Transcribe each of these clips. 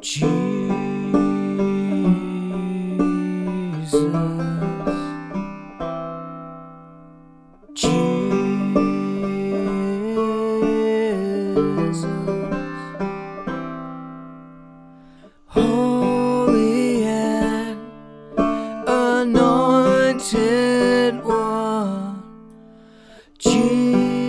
Jesus, Holy and Anointed One, Jesus,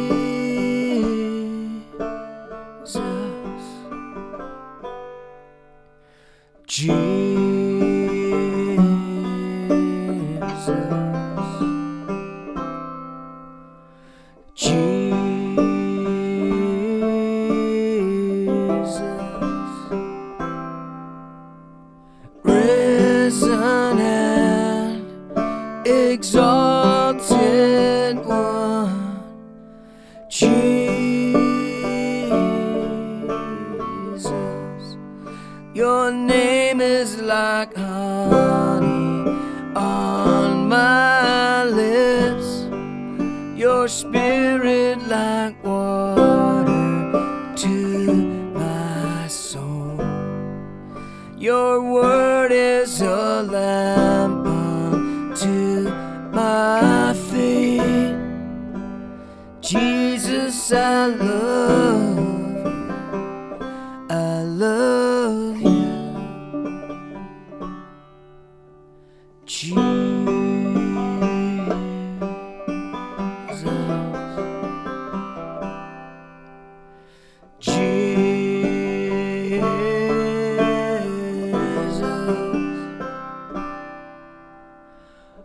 risen and exalted One, Jesus, Your name is like honey on my lips, Your Spirit like water to Your word is a lamp unto my feet. Jesus, I love You, Jesus.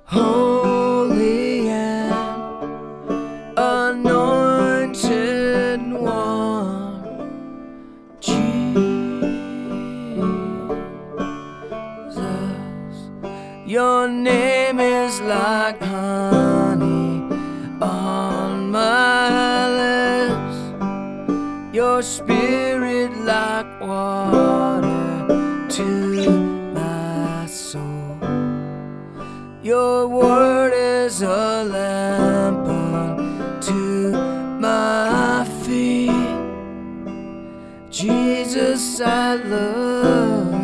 Holy and Anointed One, Jesus, Your name is like honey on my lips, Your Spirit like water to Your word is a lamp unto my feet. Jesus, I love You.